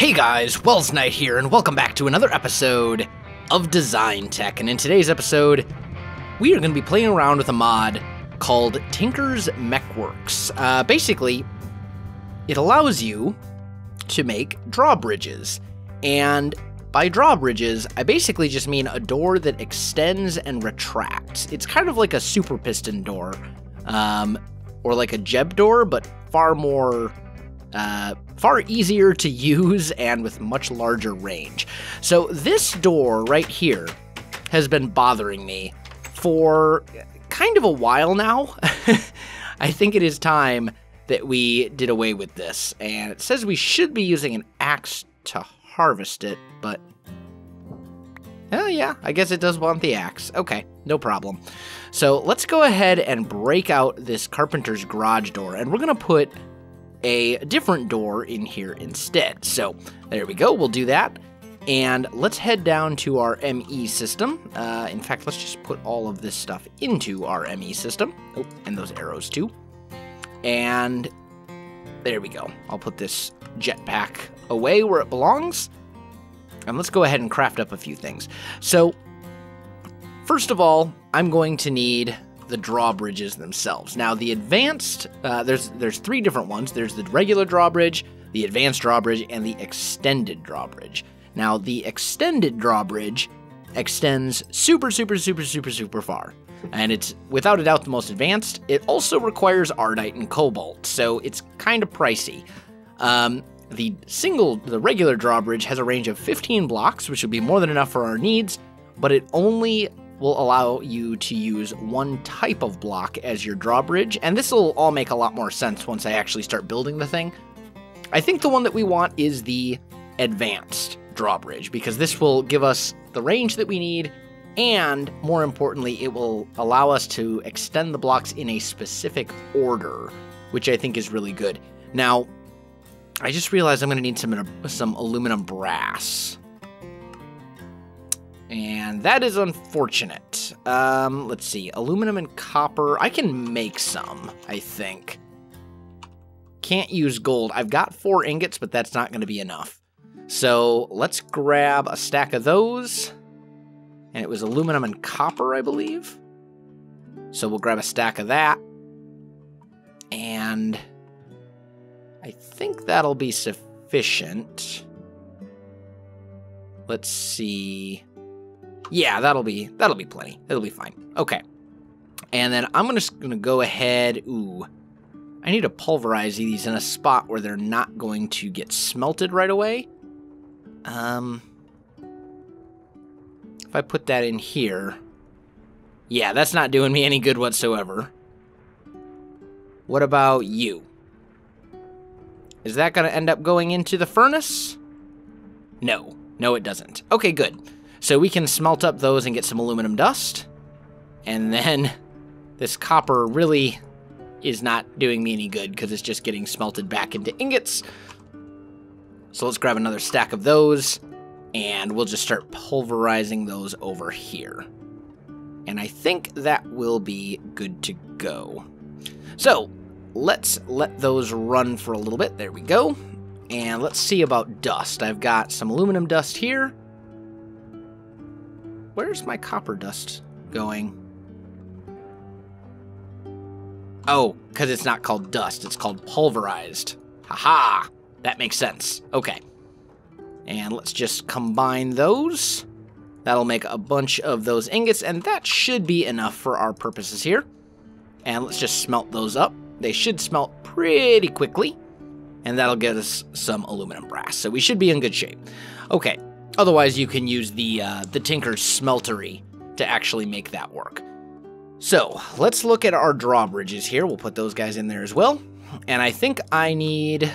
Hey guys, Wells Knight here, and welcome back to another episode of Design Tech. And in today's episode, we are going to be playing around with a mod called Tinker's Mechworks. Basically, it allows you to make drawbridges. And by drawbridges, I basically just mean a door that extends and retracts. It's kind of like a super piston door, or like a jeb door, but far more... far easier to use and with much larger range. So this door right here has been bothering me for kind of a while now. I think it is time that we did away with this, and it says we should be using an axe to harvest it, but oh yeah, I guess it does want the axe. Okay, no problem. So let's go ahead and break out this carpenter's garage door, and we're gonna put a different door in here instead. So there we go, we'll do that. And let's head down to our M.E. system. In fact, let's just put all of this stuff into our M.E. system. Oh, and those arrows too. And there we go. I'll put this jetpack away where it belongs. And let's go ahead and craft up a few things. So first of all, I'm going to need the drawbridges themselves. Now the advanced, there's three different ones. There's the regular drawbridge, the advanced drawbridge, and the extended drawbridge. Now the extended drawbridge extends super far, and it's without a doubt the most advanced. It also requires Ardite and Cobalt, so it's kind of pricey. The regular drawbridge has a range of 15 blocks, which would be more than enough for our needs, but it only will allow you to use one type of block as your drawbridge, and this will all make a lot more sense once I actually start building the thing. I think the one that we want is the advanced drawbridge, because this will give us the range that we need, and more importantly, it will allow us to extend the blocks in a specific order, which I think is really good. Now, I just realized I'm gonna need some aluminum brass. And that is unfortunate. Let's see, aluminum and copper. I can make some, I think. Can't use gold. I've got 4 ingots, but that's not going to be enough. So let's grab a stack of those. And it was aluminum and copper, I believe. So we'll grab a stack of that. And I think that'll be sufficient. Let's see... Yeah, that'll be plenty. It'll be fine. Okay. And then I'm just going to go ahead. Ooh, I need to pulverize these in a spot where they're not going to get smelted right away. If I put that in here. Yeah, that's not doing me any good whatsoever. What about you? Is that going to end up going into the furnace? No. No, it doesn't. Okay, good. So we can smelt up those and get some aluminum dust. And then this copper really is not doing me any good because it's just getting smelted back into ingots. So let's grab another stack of those, and we'll just start pulverizing those over here. And I think that will be good to go. So let's let those run for a little bit. There we go. And let's see about dust. I've got some aluminum dust here. Where's my copper dust going? Oh, because it's not called dust. It's called pulverized. Haha! That makes sense. Okay. And let's just combine those. That'll make a bunch of those ingots, and that should be enough for our purposes here. And let's just smelt those up. They should smelt pretty quickly, and that'll get us some aluminum brass. So we should be in good shape. Okay. Otherwise, you can use the Tinker's Smeltery to actually make that work. So, let's look at our drawbridges here. We'll put those guys in there as well. And I think I need...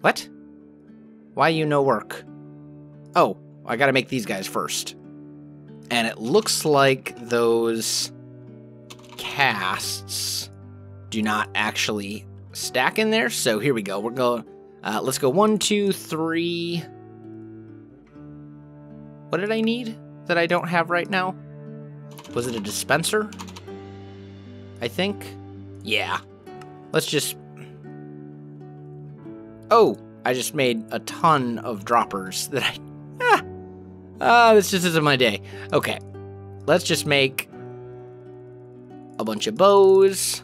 What? Why you no work? Oh, I gotta make these guys first. And it looks like those casts do not actually stack in there. So, here we go. We're going... let's go 1, 2, 3... What did I need that I don't have right now? Was it a dispenser? I think. Yeah. Let's just... Oh, I just made a ton of droppers that I... this just isn't my day. Okay, let's just make a bunch of bows.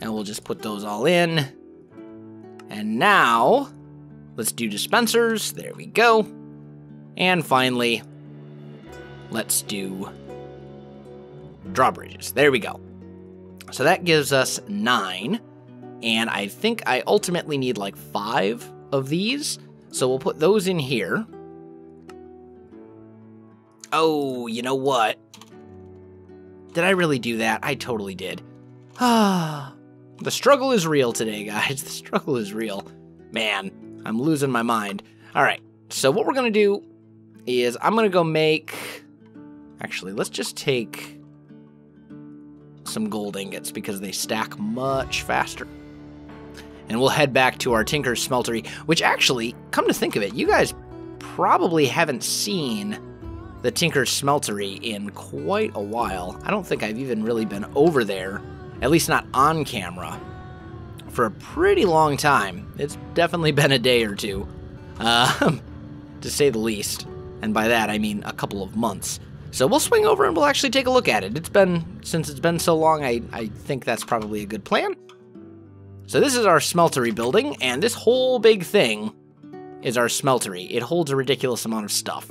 And we'll just put those all in. And now, let's do dispensers. There we go. And finally, let's do drawbridges. There we go. So that gives us 9. And I think I ultimately need like 5 of these. So we'll put those in here. Oh, you know what? Did I really do that? I totally did. Ah. The struggle is real today, guys. The struggle is real. Man, I'm losing my mind. All right, so what we're going to do is I'm going to go make... Actually, let's just take some gold ingots because they stack much faster. And we'll head back to our Tinker's Smeltery, which actually, come to think of it, you guys probably haven't seen the Tinker's Smeltery in quite a while. I don't think I've even really been over there, at least not on camera, for a pretty long time. It's definitely been a day or two, to say the least. And by that, I mean a couple of months. So we'll swing over and we'll actually take a look at it. Since it's been so long, I think that's probably a good plan. So this is our smeltery building, and this whole big thing is our smeltery. It holds a ridiculous amount of stuff.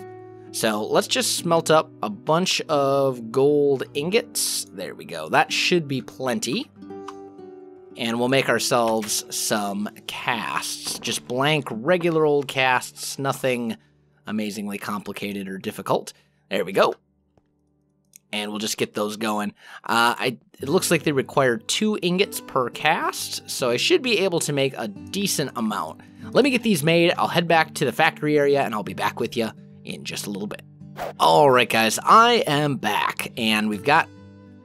So let's just smelt up a bunch of gold ingots. There we go. That should be plenty. And we'll make ourselves some casts. Just blank, regular old casts. Nothing amazingly complicated or difficult. There we go. And we'll just get those going. It looks like they require 2 ingots per cast, so I should be able to make a decent amount. Let me get these made. I'll head back to the factory area, and I'll be back with you in just a little bit. All right, guys, I am back, and we've got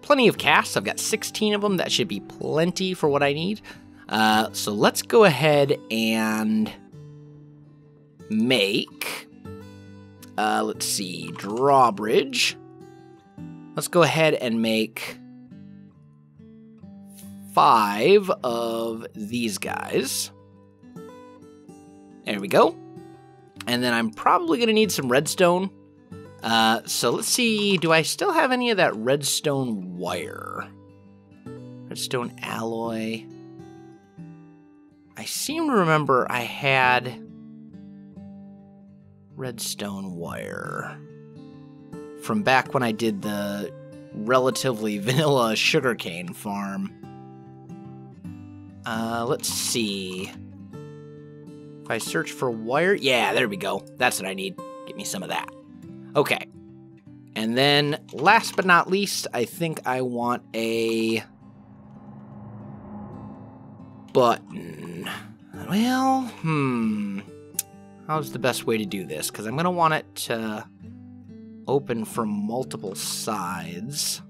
plenty of casts. I've got 16 of them. That should be plenty for what I need. So let's go ahead and make, let's see, drawbridge. Let's go ahead and make 5 of these guys. There we go. And then I'm probably going to need some redstone. So let's see, do I still have any of that redstone wire? Redstone alloy. I seem to remember I had redstone wire from back when I did the relatively vanilla sugarcane farm. Let's see. If I search for wire, yeah, there we go. That's what I need. Get me some of that. Okay. And then, last but not least, I think I want a button. Well, how's the best way to do this? Because I'm going to want it to open from multiple sides.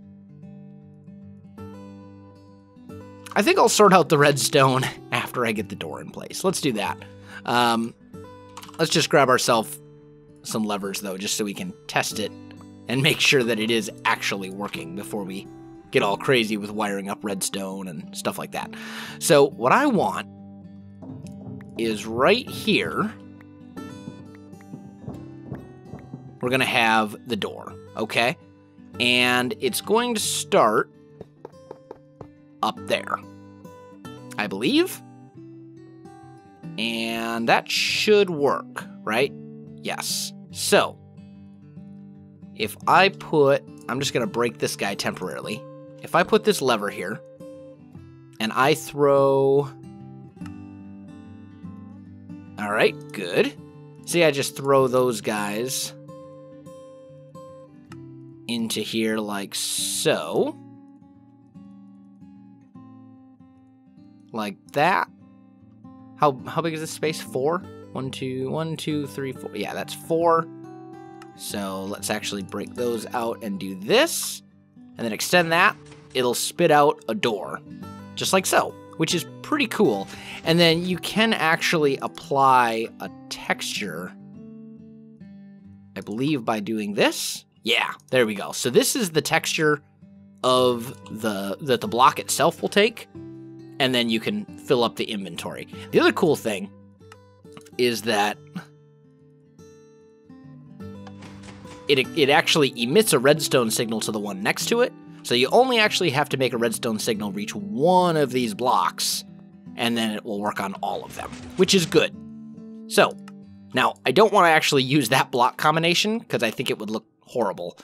I think I'll sort out the redstone after I get the door in place. Let's do that. Let's just grab ourselves some levers, though, just so we can test it and make sure that it is actually working before we get all crazy with wiring up redstone and stuff like that. So what I want is right here, we're going to have the door, okay? And it's going to start up there, I believe. And that should work, right? Yes. So, if I put... I'm just going to break this guy temporarily. If I put this lever here, and I throw... Alright, good. See, I just throw those guys into here like so. Like that. How big is this space? 4? 1, 2, 1, 2, 3, 4. Yeah, that's 4. So let's actually break those out and do this. And then extend that. It'll spit out a door. Just like so. Which is pretty cool. And then you can actually apply a texture, I believe, by doing this. Yeah, there we go. So this is the texture of the that the block itself will take. and then you can fill up the inventory. The other cool thing is that it actually emits a redstone signal to the one next to it, so you only actually have to make a redstone signal reach one of these blocks, and then it will work on all of them, which is good. So, now, I don't want to actually use that block combination, because I think it would look horrible,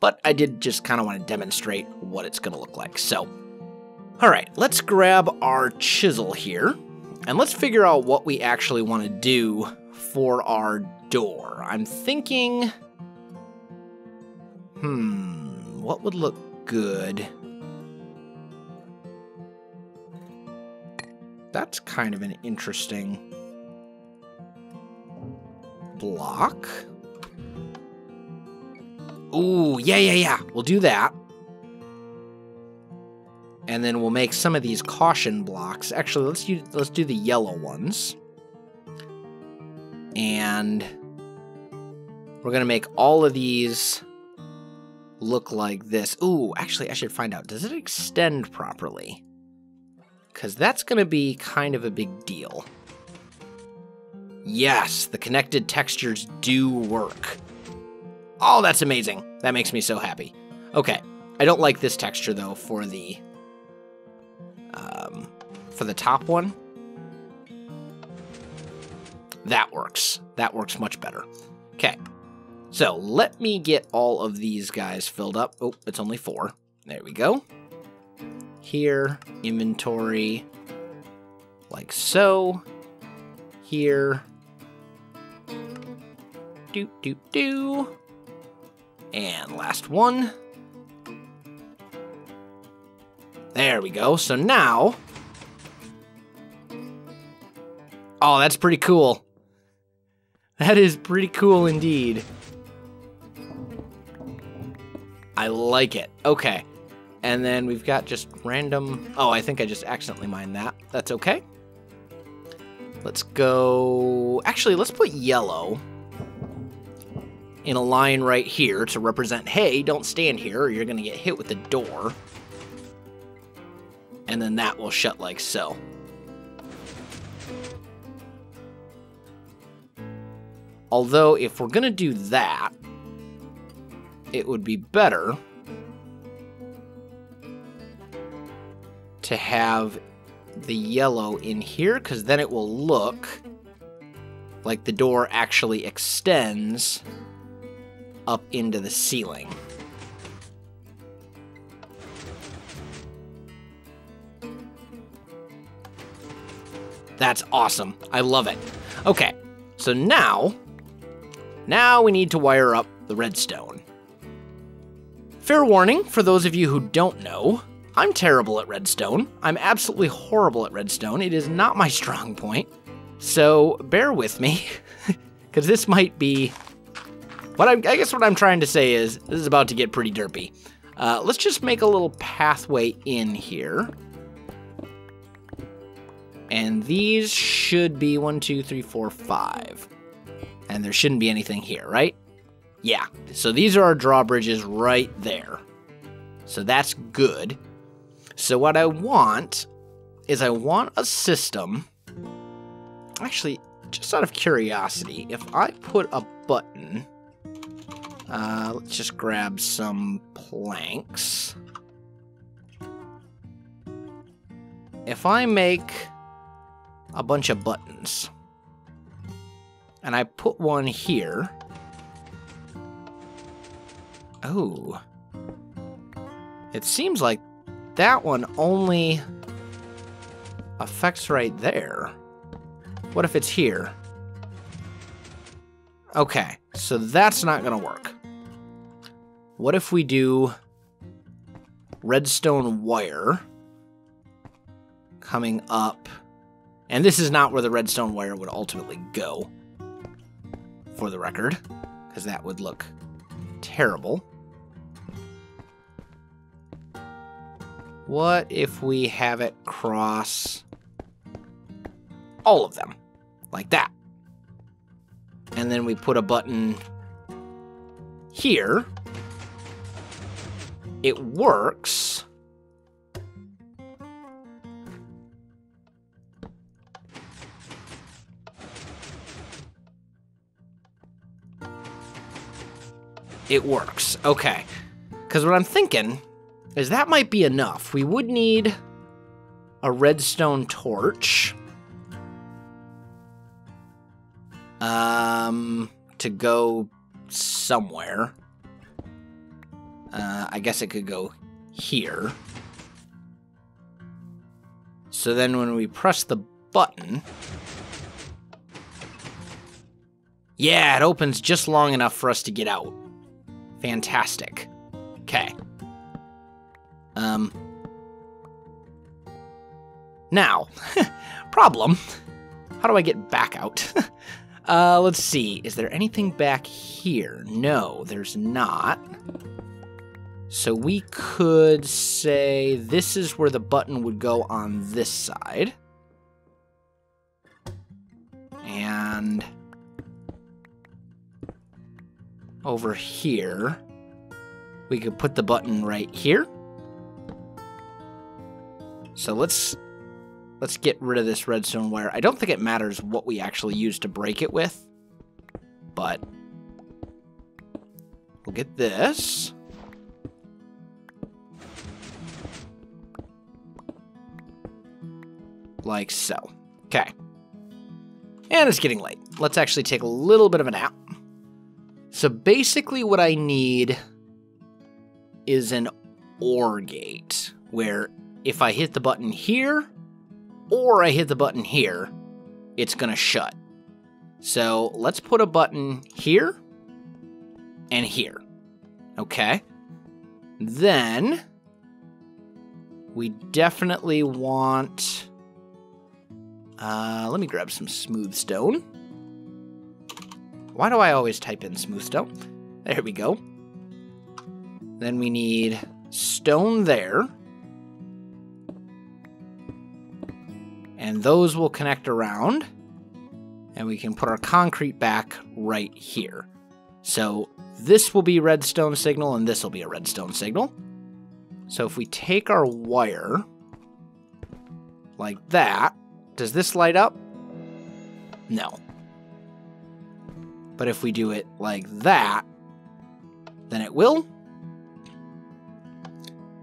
but I did just kind of want to demonstrate what it's going to look like. So, all right, let's grab our chisel here, and let's figure out what we actually want to do for our door. I'm thinking... what would look good? That's kind of an interesting block. Ooh, yeah. We'll do that. And then we'll make some of these caution blocks. Actually, let's do the yellow ones. And we're going to make all of these look like this. Ooh, actually, I should find out. Does it extend properly? Because that's going to be kind of a big deal. Yes, the connected textures do work. Oh, that's amazing. That makes me so happy. Okay, I don't like this texture, though, for the top one. That works. That works much better. Okay, so let me get all of these guys filled up. Oh, it's only 4. There we go. Here, inventory, like so. Here. Do. And last one. There we go. So now... Oh, that's pretty cool. That is pretty cool indeed. I like it. Okay. And then we've got just random... Oh, I think I just accidentally mined that. That's okay. Let's go... Actually, let's put yellow in a line right here to represent, hey, don't stand here or you're going to get hit with the door. And then that will shut like so. Although, if we're going to do that, it would be better to have the yellow in here, because then it will look like the door actually extends up into the ceiling. That's awesome. I love it. Okay, so now we need to wire up the redstone. Fair warning for those of you who don't know, I'm terrible at redstone. I'm absolutely horrible at redstone. It is not my strong point. So bear with me, because this might be... I guess what I'm trying to say is, this is about to get pretty derpy. Let's just make a little pathway in here. And these should be 1, 2, 3, 4, 5. And there shouldn't be anything here, right? Yeah, so these are our drawbridges right there. So that's good. So what I want is I want a system. Actually, just out of curiosity, if I put a button, let's just grab some planks. If I make a bunch of buttons and I put one here, oh, it seems like that one only affects right there. What if it's here? Okay, so that's not gonna work. What if we do redstone wire coming up? And this is not where the redstone wire would ultimately go, for the record, because that would look terrible. What if we have it cross all of them, like that? And then we put a button here. It works. It works. Okay. Because what I'm thinking is that might be enough. We would need a redstone torch. To go somewhere. I guess it could go here. So then when we press the button... Yeah, it opens just long enough for us to get out. Fantastic. Okay. Now, problem. How do I get back out? Let's see. Is there anything back here? No, there's not. So we could say this is where the button would go on this side. And over here, we could put the button right here. So let's get rid of this redstone wire. I don't think it matters what we actually use to break it with, but we'll get this. Like so. Okay. And it's getting late. Let's actually take a little bit of a nap. So basically what I need is an OR gate, where if I hit the button here, or I hit the button here, it's gonna shut. So let's put a button here and here. Okay. Then we definitely want, let me grab some smooth stone. Why do I always type in smooth stone? There we go. Then we need stone there. And those will connect around, and we can put our concrete back right here. So this will be redstone signal, and this will be a redstone signal. So if we take our wire like that, does this light up? No. But if we do it like that, then it will.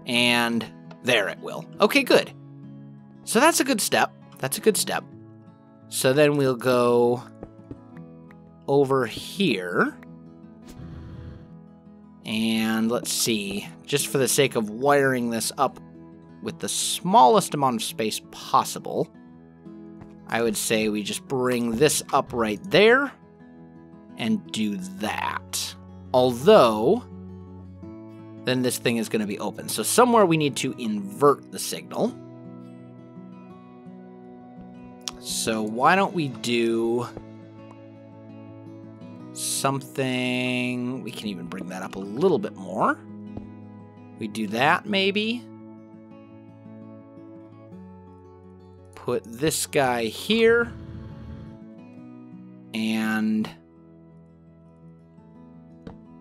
And there it will. Okay, good. So that's a good step. That's a good step. So then we'll go over here. And let's see, just for the sake of wiring this up with the smallest amount of space possible, I would say we just bring this up right there and do that. Although, then this thing is going to be open. So somewhere we need to invert the signal. So why don't we do something, we can even bring that up a little bit more. We do that maybe. Put this guy here. And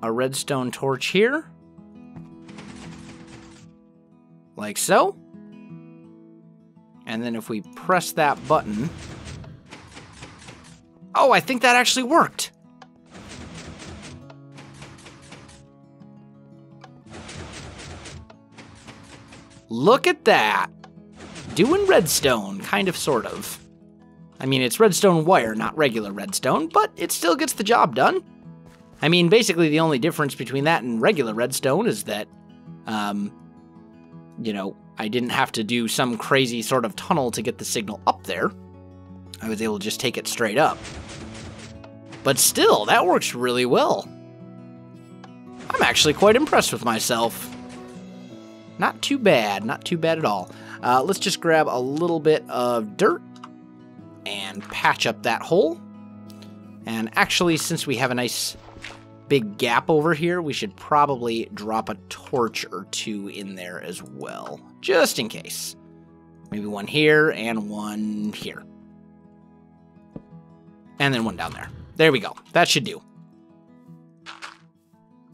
a redstone torch here. Like so. And then if we press that button... Oh, I think that actually worked! Look at that! Doing redstone, kind of, sort of. I mean, it's redstone wire, not regular redstone, but it still gets the job done. I mean, basically the only difference between that and regular redstone is that, you know, I didn't have to do some crazy sort of tunnel to get the signal up there. I was able to just take it straight up. But still, that works really well. I'm actually quite impressed with myself. Not too bad, not too bad at all. Let's just grab a little bit of dirt and patch up that hole. And actually, since we have a nice big gap over here, we should probably drop a torch or two in there as well, just in case. Maybe one here and one here. And then one down there. There we go. That should do.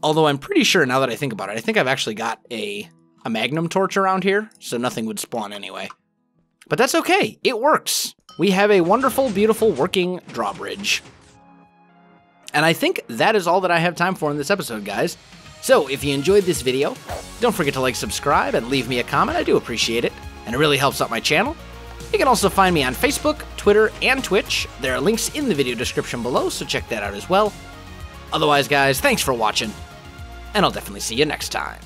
Although I'm pretty sure, now that I think about it, I think I've actually got a magnum torch around here, so nothing would spawn anyway. But that's okay. It works. We have a wonderful, beautiful, working drawbridge. And I think that is all that I have time for in this episode, guys. So if you enjoyed this video, don't forget to like, subscribe, and leave me a comment. I do appreciate it, and it really helps out my channel. You can also find me on Facebook, Twitter, and Twitch. There are links in the video description below, so check that out as well. Otherwise, guys, thanks for watching, and I'll definitely see you next time.